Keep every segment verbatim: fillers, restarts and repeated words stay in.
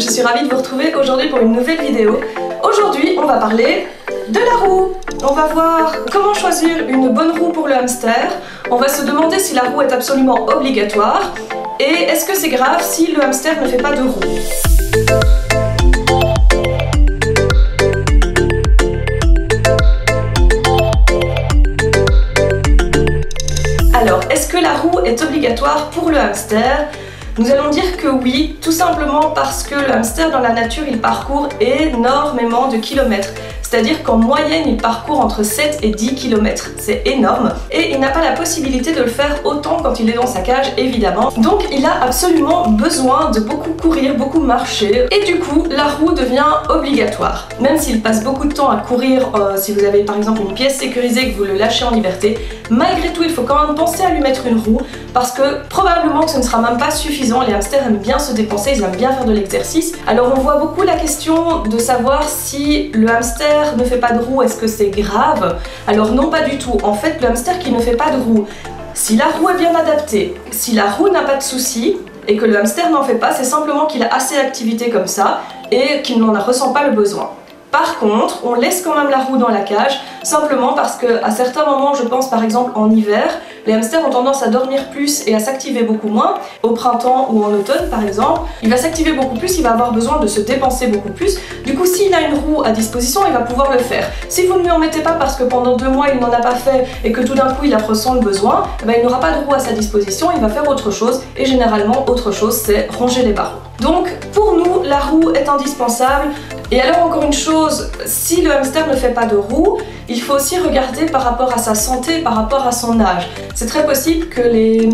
je suis ravie de vous retrouver aujourd'hui pour une nouvelle vidéo. Aujourd'hui, on va parler de la roue. On va voir comment choisir une bonne roue pour le hamster. On va se demander si la roue est absolument obligatoire. Et est-ce que c'est grave si le hamster ne fait pas de roue ? Est obligatoire pour le hamster? Nous allons dire que oui, tout simplement parce que le hamster dans la nature il parcourt énormément de kilomètres, c'est-à-dire qu'en moyenne il parcourt entre sept et dix kilomètres, c'est énorme, et il n'a pas la possibilité de le faire autant quand il est dans sa cage évidemment, donc il a absolument besoin de beaucoup courir, beaucoup marcher, et du coup la roue devient obligatoire. Même s'il passe beaucoup de temps à courir, euh, si vous avez par exemple une pièce sécurisée et que vous le lâchez en liberté, malgré tout il faut quand même penser à lui mettre une roue, parce que probablement que ce ne sera même pas suffisant. Les hamsters aiment bien se dépenser, ils aiment bien faire de l'exercice. Alors on voit beaucoup la question de savoir si le hamster ne fait pas de roue, est-ce que c'est grave? Alors non, pas du tout. En fait, le hamster qui ne fait pas de roue, si la roue est bien adaptée, si la roue n'a pas de soucis et que le hamster n'en fait pas, c'est simplement qu'il a assez d'activité comme ça et qu'il n'en ressent pas le besoin. Par contre, on laisse quand même la roue dans la cage, simplement parce qu'à certains moments, je pense par exemple en hiver, les hamsters ont tendance à dormir plus et à s'activer beaucoup moins. Au printemps ou en automne par exemple, il va s'activer beaucoup plus, il va avoir besoin de se dépenser beaucoup plus. Du coup, s'il a une roue à disposition, il va pouvoir le faire. Si vous ne lui en mettez pas parce que pendant deux mois il n'en a pas fait et que tout d'un coup il ressent le besoin, ben, il n'aura pas de roue à sa disposition, il va faire autre chose, et généralement autre chose c'est ronger les barreaux. Donc pour nous, la roue est indispensable. Et alors encore une chose, si le hamster ne fait pas de roue, il faut aussi regarder par rapport à sa santé, par rapport à son âge. C'est très possible que les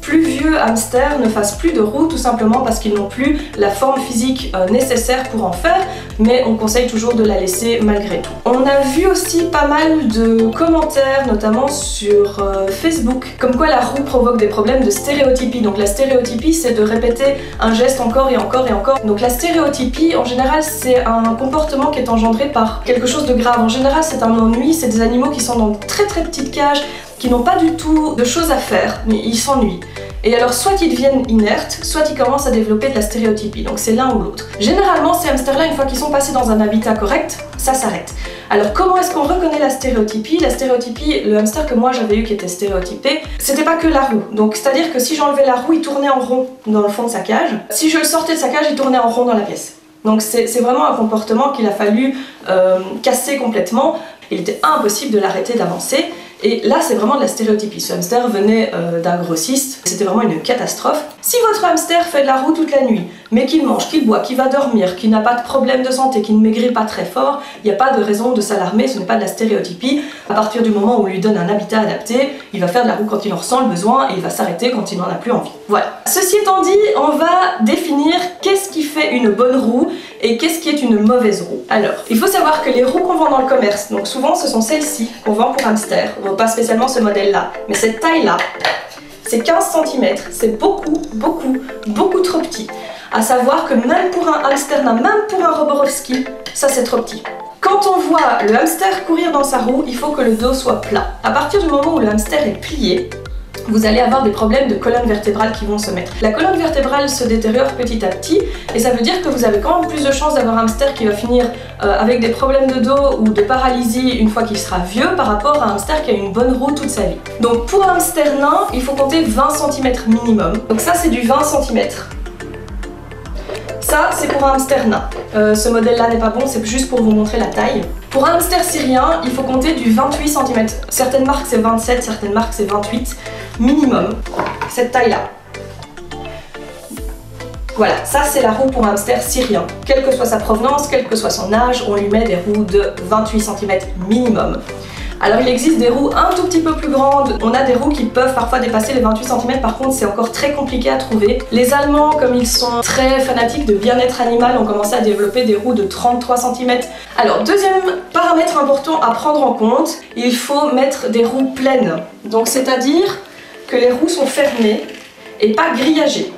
plus vieux hamsters ne fassent plus de roue, tout simplement parce qu'ils n'ont plus la forme physique nécessaire pour en faire, mais on conseille toujours de la laisser malgré tout. On a vu aussi pas mal de commentaires, notamment sur Facebook, comme quoi la roue provoque des problèmes de stéréotypie. Donc la stéréotypie, c'est de répéter un geste encore et encore et encore. Donc la stéréotypie, en général, c'est un comportement qui est engendré par quelque chose de grave. En général, c'est un ennui, c'est des animaux qui sont dans de très très petites cages, qui n'ont pas du tout de choses à faire, mais ils s'ennuient. Et alors soit ils deviennent inertes, soit ils commencent à développer de la stéréotypie, donc c'est l'un ou l'autre. Généralement ces hamsters-là, une fois qu'ils sont passés dans un habitat correct, ça s'arrête. Alors comment est-ce qu'on reconnaît la stéréotypie? La stéréotypie, le hamster que moi j'avais eu qui était stéréotypé, c'était pas que la roue. Donc c'est-à-dire que si j'enlevais la roue, il tournait en rond dans le fond de sa cage. Si je le sortais de sa cage, il tournait en rond dans la pièce. Donc c'est vraiment un comportement qu'il a fallu euh, casser complètement. Il était impossible de l'arrêter d'avancer. Et là, c'est vraiment de la stéréotypie. Ce hamster venait euh, d'un grossiste, c'était vraiment une catastrophe. Si votre hamster fait de la roue toute la nuit, mais qu'il mange, qu'il boit, qu'il va dormir, qu'il n'a pas de problème de santé, qu'il ne maigrit pas très fort, il n'y a pas de raison de s'alarmer, ce n'est pas de la stéréotypie. À partir du moment où on lui donne un habitat adapté, il va faire de la roue quand il en ressent le besoin et il va s'arrêter quand il n'en a plus envie. Voilà. Ceci étant dit, on va définir qu'est-ce qui fait une bonne roue et qu'est-ce qui est une mauvaise roue. Alors, il faut savoir que les roues qu'on vend dans le commerce, donc souvent ce sont celles-ci qu'on vend pour hamster, on ne vend pas spécialement ce modèle-là, mais cette taille-là, c'est quinze centimètres, c'est beaucoup, beaucoup, beaucoup trop petit. À savoir que même pour un hamster, même pour un Roborovski, ça c'est trop petit. Quand on voit le hamster courir dans sa roue, il faut que le dos soit plat. À partir du moment où le hamster est plié, vous allez avoir des problèmes de colonne vertébrale qui vont se mettre. La colonne vertébrale se détériore petit à petit et ça veut dire que vous avez quand même plus de chances d'avoir un hamster qui va finir euh, avec des problèmes de dos ou de paralysie une fois qu'il sera vieux par rapport à un hamster qui a une bonne roue toute sa vie. Donc pour un hamster nain, il faut compter vingt centimètres minimum. Donc ça c'est du vingt centimètres. Ça, c'est pour un hamster nain. Euh, ce modèle-là n'est pas bon, c'est juste pour vous montrer la taille. Pour un hamster syrien, il faut compter du vingt-huit centimètres. Certaines marques, c'est vingt-sept, certaines marques, c'est vingt-huit minimum. Cette taille-là. Voilà, ça c'est la roue pour un hamster syrien. Quelle que soit sa provenance, quel que soit son âge, on lui met des roues de vingt-huit centimètres minimum. Alors il existe des roues un tout petit peu plus grandes, on a des roues qui peuvent parfois dépasser les vingt-huit centimètres, par contre c'est encore très compliqué à trouver. Les Allemands, comme ils sont très fanatiques de bien-être animal, ont commencé à développer des roues de trente-trois centimètres. Alors deuxième paramètre important à prendre en compte, il faut mettre des roues pleines. Donc c'est-à-dire que les roues sont fermées et pas grillagées.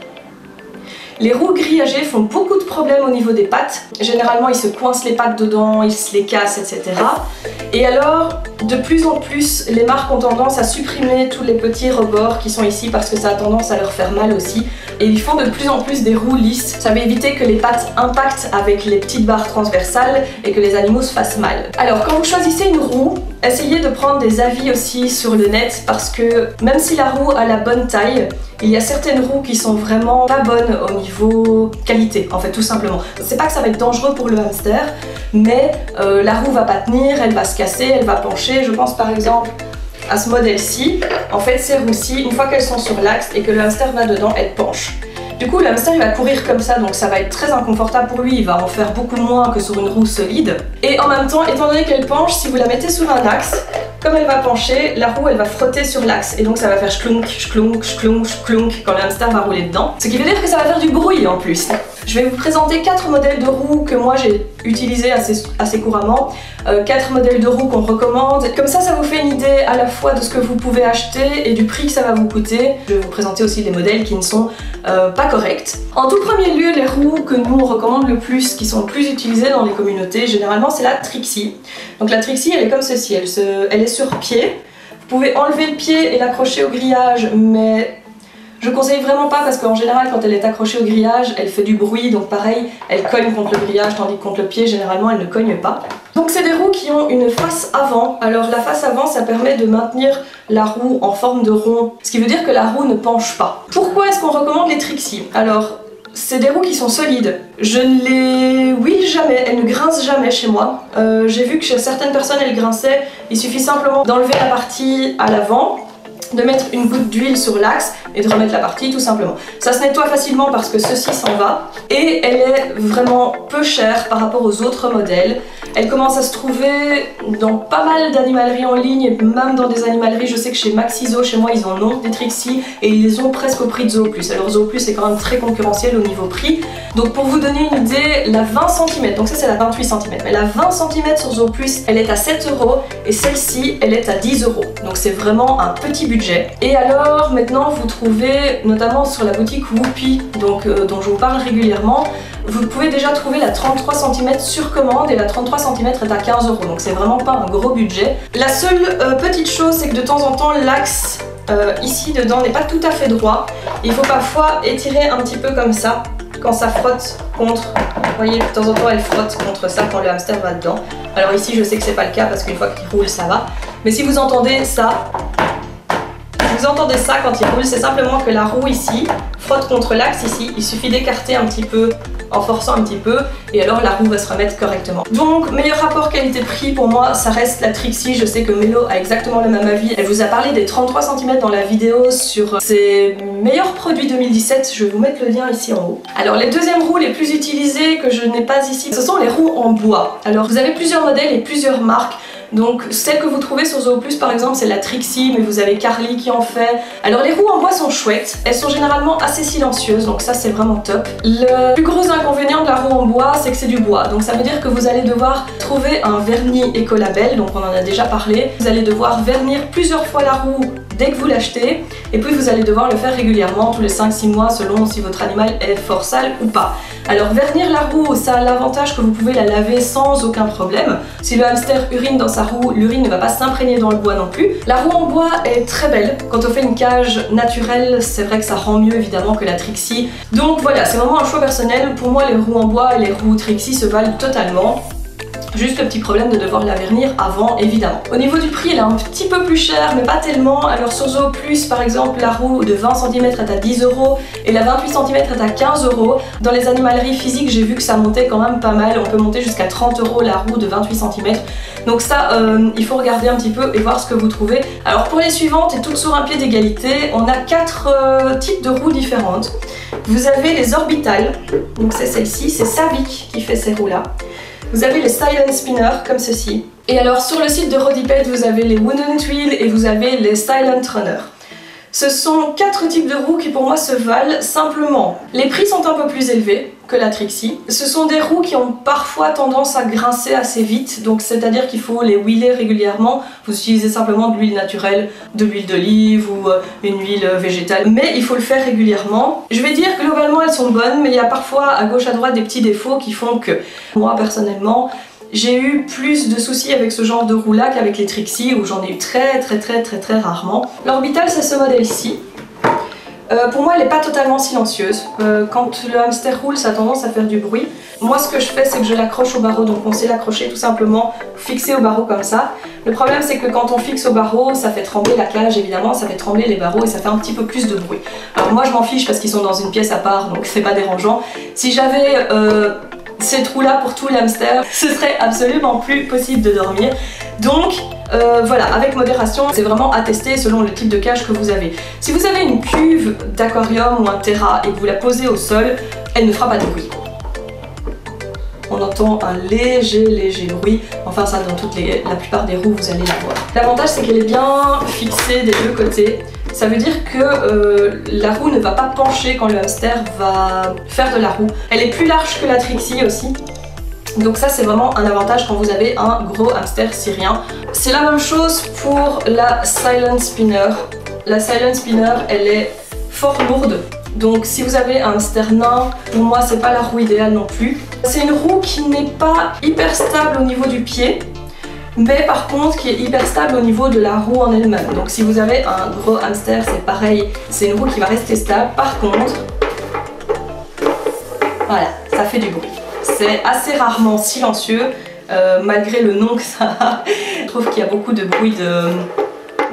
Les roues grillagées font beaucoup de problèmes au niveau des pattes. Généralement, ils se coincent les pattes dedans, ils se les cassent, et cetera. Et alors, de plus en plus, les marques ont tendance à supprimer tous les petits rebords qui sont ici parce que ça a tendance à leur faire mal aussi. et ils font de plus en plus des roues lisses. Ça va éviter que les pattes impactent avec les petites barres transversales et que les animaux se fassent mal. Alors quand vous choisissez une roue, essayez de prendre des avis aussi sur le net, parce que même si la roue a la bonne taille, il y a certaines roues qui sont vraiment pas bonnes au niveau qualité, en fait, tout simplement. C'est pas que ça va être dangereux pour le hamster, mais euh, la roue va pas tenir, elle va se casser, elle va pencher. Je pense par exemple à ce modèle-ci. En fait, ces roues-ci, une fois qu'elles sont sur l'axe et que le hamster va dedans, elles penchent. Du coup, le hamster il va courir comme ça, donc ça va être très inconfortable pour lui, il va en faire beaucoup moins que sur une roue solide. Et en même temps, étant donné qu'elle penche, si vous la mettez sur un axe, comme elle va pencher, la roue elle va frotter sur l'axe et donc ça va faire chlonk, chlonk, chlonk, chlonk quand le hamster va rouler dedans. Ce qui veut dire que ça va faire du bruit en plus. Je vais vous présenter quatre modèles de roues que moi j'ai utilisés assez, assez couramment, euh, quatre modèles de roues qu'on recommande. Comme ça, ça vous fait une idée à la fois de ce que vous pouvez acheter et du prix que ça va vous coûter. Je vais vous présenter aussi des modèles qui ne sont euh, pas corrects. En tout premier lieu, les roues que nous on recommande le plus, qui sont le plus utilisées dans les communautés, généralement c'est la Trixie. Donc la Trixie, elle est comme ceci, elle, se, elle est sur pied. Vous pouvez enlever le pied et l'accrocher au grillage, mais je conseille vraiment pas parce qu'en général quand elle est accrochée au grillage elle fait du bruit, donc pareil elle cogne contre le grillage, tandis que contre le pied généralement elle ne cogne pas. Donc c'est des roues qui ont une face avant. Alors la face avant, ça permet de maintenir la roue en forme de rond, ce qui veut dire que la roue ne penche pas. Pourquoi est-ce qu'on recommande les Trixie? Alors c'est des roues qui sont solides. Je ne les wheel jamais, elles ne grincent jamais chez moi. Euh, J'ai vu que chez certaines personnes elles grinçaient. Il suffit simplement d'enlever la partie à l'avant, de mettre une goutte d'huile sur l'axe et de remettre la partie tout simplement. Ça se nettoie facilement parce que ceci s'en va et elle est vraiment peu chère par rapport aux autres modèles. Elle commence à se trouver dans pas mal d'animaleries en ligne et même dans des animaleries. Je sais que chez Maxi Zoo, chez moi, ils en ont des Trixie et ils les ont presque au prix de Zooplus. Alors Zooplus est quand même très concurrentiel au niveau prix. Donc pour vous donner une idée, la vingt centimètres, donc ça c'est la vingt-huit centimètres, mais la vingt centimètres sur Zooplus, elle est à sept euros et celle-ci, elle est à dix euros. Donc c'est vraiment un petit budget. Et alors maintenant vous trouvez, notamment sur la boutique Whoopie, donc, euh, dont je vous parle régulièrement, vous pouvez déjà trouver la trente-trois centimètres sur commande et la trente-trois centimètres est à quinze euros, donc c'est vraiment pas un gros budget. La seule euh, petite chose, c'est que de temps en temps l'axe euh, ici dedans n'est pas tout à fait droit. Il faut parfois étirer un petit peu comme ça quand ça frotte contre. Vous voyez, de temps en temps elle frotte contre ça quand le hamster va dedans. Alors ici je sais que c'est pas le cas parce qu'une fois qu'il roule ça va, mais si vous entendez ça, vous entendez ça quand il roule, c'est simplement que la roue ici frotte contre l'axe ici, il suffit d'écarter un petit peu en forçant un petit peu et alors la roue va se remettre correctement. Donc meilleur rapport qualité-prix pour moi, ça reste la Trixie. Je sais que Mélo a exactement le même avis, elle vous a parlé des trente-trois centimètres dans la vidéo sur ses meilleurs produits deux mille dix-sept, je vais vous mettre le lien ici en haut. Alors les deuxièmes roues les plus utilisées que je n'ai pas ici, ce sont les roues en bois. Alors vous avez plusieurs modèles et plusieurs marques. Donc celle que vous trouvez sur Zooplus par exemple c'est la Trixie, mais vous avez Carly qui en fait. Alors les roues en bois sont chouettes, elles sont généralement assez silencieuses, donc ça c'est vraiment top. Le plus gros inconvénient de la roue en bois, c'est que c'est du bois, donc ça veut dire que vous allez devoir trouver un vernis écolabel, donc on en a déjà parlé. Vous allez devoir vernir plusieurs fois la roue dès que vous l'achetez, et puis vous allez devoir le faire régulièrement, tous les cinq six mois selon si votre animal est fort sale ou pas. Alors vernir la roue, ça a l'avantage que vous pouvez la laver sans aucun problème. Si le hamster urine dans sa roue, l'urine ne va pas s'imprégner dans le bois non plus. La roue en bois est très belle. Quand on fait une cage naturelle, c'est vrai que ça rend mieux évidemment que la Trixie. Donc voilà, c'est vraiment un choix personnel. Pour moi, les roues en bois et les roues Trixie se valent totalement. Juste le petit problème de devoir la vernir avant, évidemment. Au niveau du prix, elle est un petit peu plus chère, mais pas tellement. Alors sur Zooplus, par exemple, la roue de vingt centimètres est à dix euros et la vingt-huit centimètres est à quinze euros. Dans les animaleries physiques, j'ai vu que ça montait quand même pas mal. On peut monter jusqu'à trente euros la roue de vingt-huit centimètres. Donc ça, euh, il faut regarder un petit peu et voir ce que vous trouvez. Alors pour les suivantes, et toutes sur un pied d'égalité, on a quatre euh, types de roues différentes. Vous avez les orbitales, donc c'est celle-ci, c'est Savic qui fait ces roues-là. Vous avez les Silent Spinner, comme ceci. Et alors sur le site de Rodipet, vous avez les Wooden Twill et vous avez les Silent Runner. Ce sont quatre types de roues qui pour moi se valent simplement. Les prix sont un peu plus élevés que la Trixie. Ce sont des roues qui ont parfois tendance à grincer assez vite, donc c'est-à-dire qu'il faut les wheeler régulièrement. Vous utilisez simplement de l'huile naturelle, de l'huile d'olive ou une huile végétale, mais il faut le faire régulièrement. Je vais dire que globalement elles sont bonnes, mais il y a parfois à gauche à droite des petits défauts qui font que moi personnellement, j'ai eu plus de soucis avec ce genre de roue-là qu'avec les Trixie, où j'en ai eu très très très très très rarement. L'orbital, c'est ce modèle-ci. Euh, pour moi, elle n'est pas totalement silencieuse. Euh, quand le hamster roule, ça a tendance à faire du bruit. Moi, ce que je fais, c'est que je l'accroche au barreau. Donc on sait l'accrocher tout simplement, fixer au barreau comme ça. Le problème, c'est que quand on fixe au barreau, ça fait trembler la cage, évidemment, ça fait trembler les barreaux et ça fait un petit peu plus de bruit. Alors moi, je m'en fiche parce qu'ils sont dans une pièce à part, donc c'est pas dérangeant. Si j'avais euh, ces trous-là pour tout l'hamster, ce serait absolument plus possible de dormir. Donc Euh, voilà, avec modération, c'est vraiment à tester selon le type de cage que vous avez. Si vous avez une cuve d'aquarium ou un terra et que vous la posez au sol, elle ne fera pas de bruit. On entend un léger, léger bruit. Enfin, ça, dans toutes les, la plupart des roues, vous allez la voir. L'avantage, c'est qu'elle est bien fixée des deux côtés. Ça veut dire que euh, la roue ne va pas pencher quand le hamster va faire de la roue. Elle est plus large que la Trixie aussi. Donc ça, c'est vraiment un avantage quand vous avez un gros hamster syrien. C'est la même chose pour la Silent Spinner. La Silent Spinner, elle est fort lourde. Donc si vous avez un hamster nain, pour moi, c'est pas la roue idéale non plus. C'est une roue qui n'est pas hyper stable au niveau du pied, mais par contre qui est hyper stable au niveau de la roue en elle-même. Donc si vous avez un gros hamster, c'est pareil. C'est une roue qui va rester stable. Par contre, voilà, ça fait du bruit. C'est assez rarement silencieux, euh, malgré le nom que ça a. Je trouve qu'il y a beaucoup de bruit de...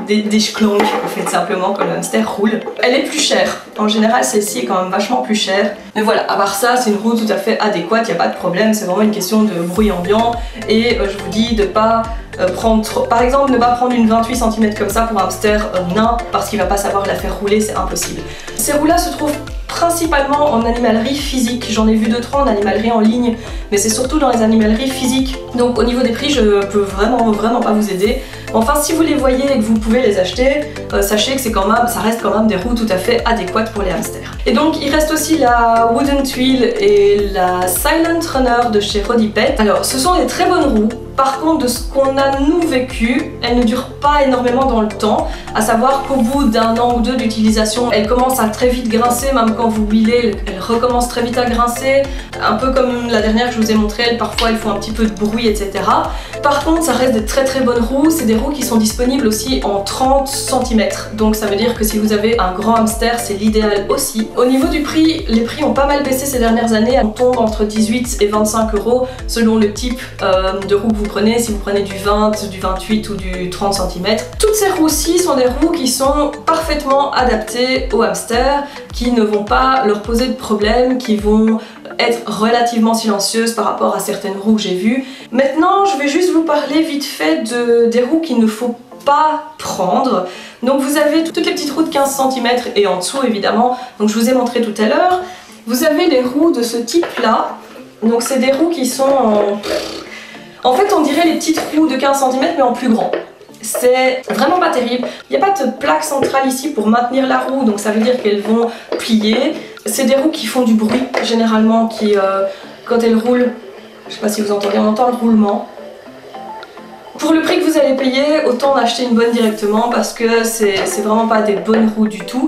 des, des schklongs, en fait, simplement, quand le hamster roule. Elle est plus chère. En général, celle-ci est quand même vachement plus chère. Mais voilà, à part ça, c'est une roue tout à fait adéquate, il n'y a pas de problème. C'est vraiment une question de bruit ambiant. Et euh, je vous dis de ne pas euh, prendre trop... Par exemple, ne pas prendre une vingt-huit centimètres comme ça pour un hamster euh, nain, parce qu'il ne va pas savoir la faire rouler, c'est impossible. Ces roues-là se trouvent principalement en animalerie physique. J'en ai vu deux trois en animalerie en ligne, mais c'est surtout dans les animaleries physiques. Donc au niveau des prix, je peux vraiment vraiment pas vous aider. Enfin, si vous les voyez et que vous pouvez les acheter, euh, sachez que c'est quand même, ça reste quand même des roues tout à fait adéquates pour les hamsters. Et donc il reste aussi la Wooden Twill et la Silent Runner de chez Rodipet. Alors ce sont des très bonnes roues. Par contre, de ce qu'on a nous vécu, elle ne dure pas énormément dans le temps, à savoir qu'au bout d'un an ou deux d'utilisation, elle commence à très vite grincer, même quand vous huilez, elle recommence très vite à grincer, un peu comme la dernière que je vous ai montrée, elle, parfois elle fait un petit peu de bruit, et cetera. Par contre, ça reste des très très bonnes roues, c'est des roues qui sont disponibles aussi en trente centimètres, donc ça veut dire que si vous avez un grand hamster, c'est l'idéal aussi. Au niveau du prix, les prix ont pas mal baissé ces dernières années, on tombe entre dix-huit et vingt-cinq euros selon le type euh, de roue que vous prenez, si vous prenez du vingt, du vingt-huit ou du trente centimètres. Toutes ces roues-ci sont des roues qui sont parfaitement adaptées aux hamsters, qui ne vont pas leur poser de problème, qui vont être relativement silencieuses par rapport à certaines roues que j'ai vues. Maintenant, je vais juste vous parler vite fait de, des roues qu'il ne faut pas prendre. Donc vous avez toutes les petites roues de quinze centimètres et en dessous évidemment, donc je vous ai montré tout à l'heure. Vous avez les roues de ce type-là, donc c'est des roues qui sont en... En fait, on dirait les petites roues de quinze centimètres mais en plus grand. C'est vraiment pas terrible. Il n'y a pas de plaque centrale ici pour maintenir la roue, donc ça veut dire qu'elles vont plier. C'est des roues qui font du bruit, généralement, qui, euh, quand elles roulent, je sais pas si vous entendez, on entend le roulement. Pour le prix que vous allez payer, autant en acheter une bonne directement parce que c'est vraiment pas des bonnes roues du tout.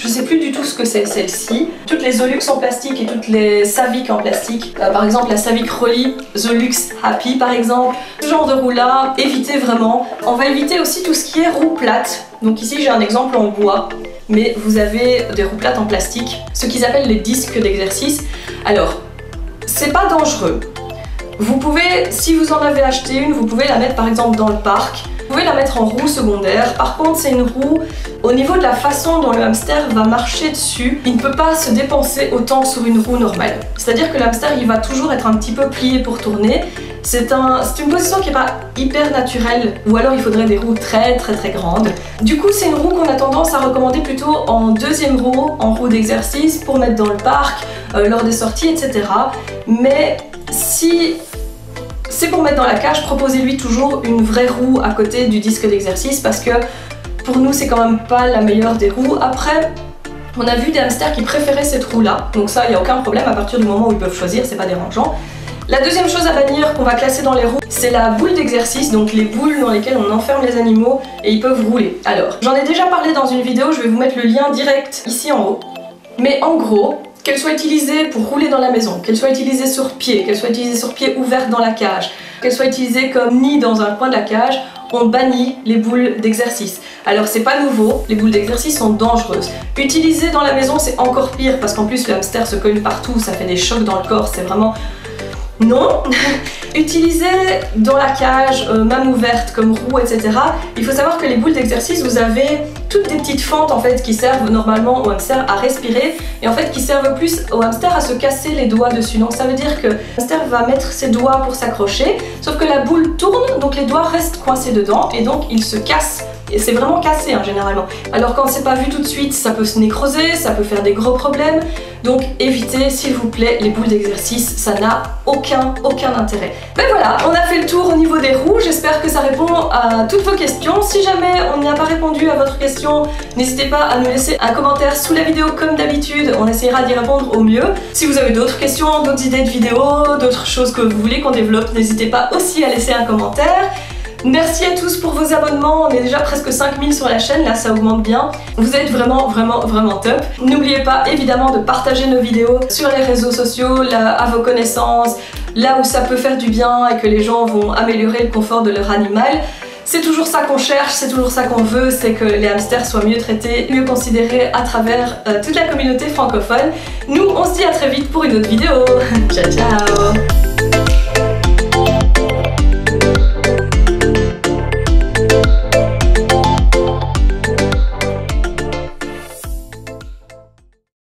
Je sais plus du tout ce que c'est celle-ci. Toutes les Zolux en plastique et toutes les Savic en plastique. Euh, par exemple la Savic Rolly, Zolux Happy par exemple. Ce genre de roue là, évitez vraiment. On va éviter aussi tout ce qui est roue plate. Donc ici j'ai un exemple en bois, mais vous avez des roues plates en plastique. Ce qu'ils appellent les disques d'exercice. Alors, c'est pas dangereux. Vous pouvez, si vous en avez acheté une, vous pouvez la mettre par exemple dans le parc. Vous pouvez la mettre en roue secondaire. Par contre, c'est une roue, au niveau de la façon dont le hamster va marcher dessus, il ne peut pas se dépenser autant que sur une roue normale. C'est-à-dire que le hamster, il va toujours être un petit peu plié pour tourner. C'est un, c'est une position qui n'est pas hyper naturelle, ou alors il faudrait des roues très très très grandes. Du coup, c'est une roue qu'on a tendance à recommander plutôt en deuxième roue, en roue d'exercice, pour mettre dans le parc, euh, lors des sorties, et cetera. Mais si c'est pour mettre dans la cage, proposez-lui toujours une vraie roue à côté du disque d'exercice parce que pour nous, c'est quand même pas la meilleure des roues. Après, on a vu des hamsters qui préféraient cette roue-là, donc ça, il n'y a aucun problème à partir du moment où ils peuvent choisir, c'est pas dérangeant. La deuxième chose à bannir qu'on va classer dans les roues, c'est la boule d'exercice, donc les boules dans lesquelles on enferme les animaux et ils peuvent rouler. Alors, j'en ai déjà parlé dans une vidéo, je vais vous mettre le lien direct ici en haut, mais en gros, qu'elle soit utilisée pour rouler dans la maison, qu'elle soit utilisée sur pied, qu'elle soit utilisée sur pied ouverte dans la cage, qu'elles soient utilisées comme nid dans un coin de la cage, on bannit les boules d'exercice. Alors c'est pas nouveau, les boules d'exercice sont dangereuses. Utilisées dans la maison c'est encore pire parce qu'en plus le hamster se cogne partout, ça fait des chocs dans le corps, c'est vraiment... Non. Utilisées dans la cage, euh, même ouverte, comme roue, et cetera. Il faut savoir que les boules d'exercice, vous avez toutes des petites fentes en fait qui servent normalement au hamster à respirer et en fait qui servent plus au hamster à se casser les doigts dessus. Donc ça veut dire que le hamster va mettre ses doigts pour s'accrocher, sauf que la boule tourne, donc les doigts restent coincés dedans et donc il se casse. Et c'est vraiment cassé hein, généralement. Alors quand c'est pas vu tout de suite, ça peut se nécroser, ça peut faire des gros problèmes. Donc évitez s'il vous plaît les boules d'exercice, ça n'a aucun, aucun intérêt. Ben voilà, on a fait le tour au niveau des roues, j'espère que ça répond à toutes vos questions. Si jamais on n'y a pas répondu à votre question, n'hésitez pas à nous laisser un commentaire sous la vidéo comme d'habitude, on essaiera d'y répondre au mieux. Si vous avez d'autres questions, d'autres idées de vidéos, d'autres choses que vous voulez qu'on développe, n'hésitez pas aussi à laisser un commentaire. Merci à tous pour vos abonnements, on est déjà presque cinq mille sur la chaîne, là ça augmente bien. Vous êtes vraiment, vraiment, vraiment top. N'oubliez pas évidemment de partager nos vidéos sur les réseaux sociaux, là, à vos connaissances, là où ça peut faire du bien et que les gens vont améliorer le confort de leur animal. C'est toujours ça qu'on cherche, c'est toujours ça qu'on veut, c'est que les hamsters soient mieux traités, mieux considérés à travers euh, toute la communauté francophone. Nous, on se dit à très vite pour une autre vidéo. Ciao, ciao.